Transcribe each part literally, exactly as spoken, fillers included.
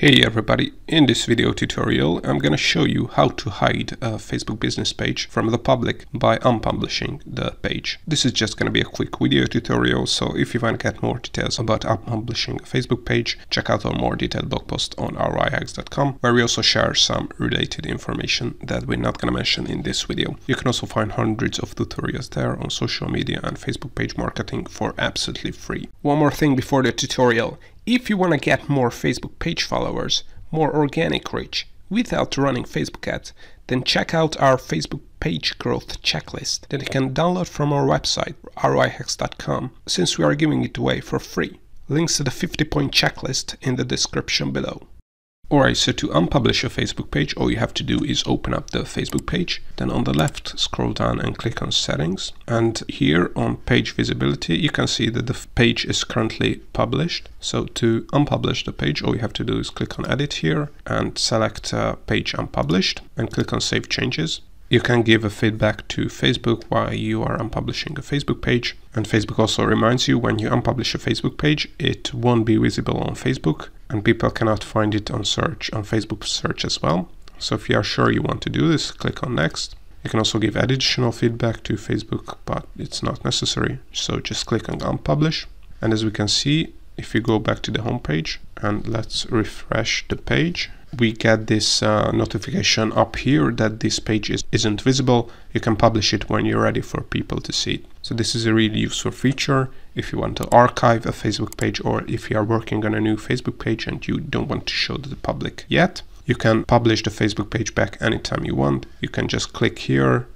Hey everybody, in this video tutorial I'm going to show you how to hide a Facebook business page from the public by unpublishing the page. This is just going to be a quick video tutorial, so if you want to get more details about unpublishing a Facebook page, check out our more detailed blog post on roihacks dot com, where we also share some related information that we're not going to mention in this video. You can also find hundreds of tutorials there on social media and Facebook page marketing for absolutely free. One more thing before the tutorial. If you want to get more Facebook page followers, more organic reach, without running Facebook ads, then check out our Facebook page growth checklist that you can download from our website, roihacks dot com, since we are giving it away for free. Links to the fifty point checklist in the description below. Alright, so to unpublish your Facebook page, all you have to do is open up the Facebook page. Then on the left, scroll down and click on Settings. And here on Page Visibility, you can see that the page is currently published. So to unpublish the page, all you have to do is click on Edit here and select uh, Page Unpublished and click on Save Changes. You can give a feedback to Facebook why you are unpublishing a Facebook page. And Facebook also reminds you when you unpublish a Facebook page, it won't be visible on Facebook. And people cannot find it on search, on Facebook search as well. So if you are sure you want to do this, click on Next. You can also give additional feedback to Facebook, but it's not necessary. So just click on Unpublish. And as we can see, if you go back to the home page and let's refresh the page, we get this uh, notification up here that this page is, isn't visible. You can publish it when you're ready for people to see it. So this is a really useful feature if you want to archive a Facebook page or if you are working on a new Facebook page and you don't want to show to the public yet. You can publish the Facebook page back anytime you want. You can just click here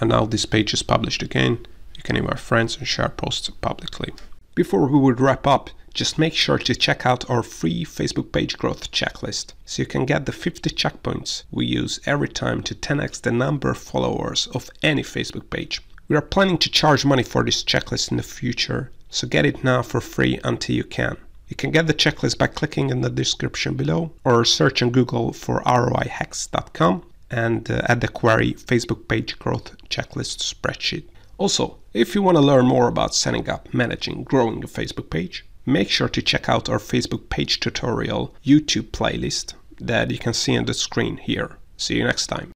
and now this page is published again. You can invite friends and share posts publicly. Before we would wrap up, just make sure to check out our free Facebook page growth checklist, so you can get the fifty checkpoints we use every time to ten x the number of followers of any Facebook page. We are planning to charge money for this checklist in the future, so get it now for free until you can. You can get the checklist by clicking in the description below or search on Google for roihacks dot com and uh, add the query Facebook page growth checklist spreadsheet. Also, if you want to learn more about setting up, managing, growing a Facebook page, make sure to check out our Facebook page tutorial YouTube playlist that you can see on the screen here. See you next time.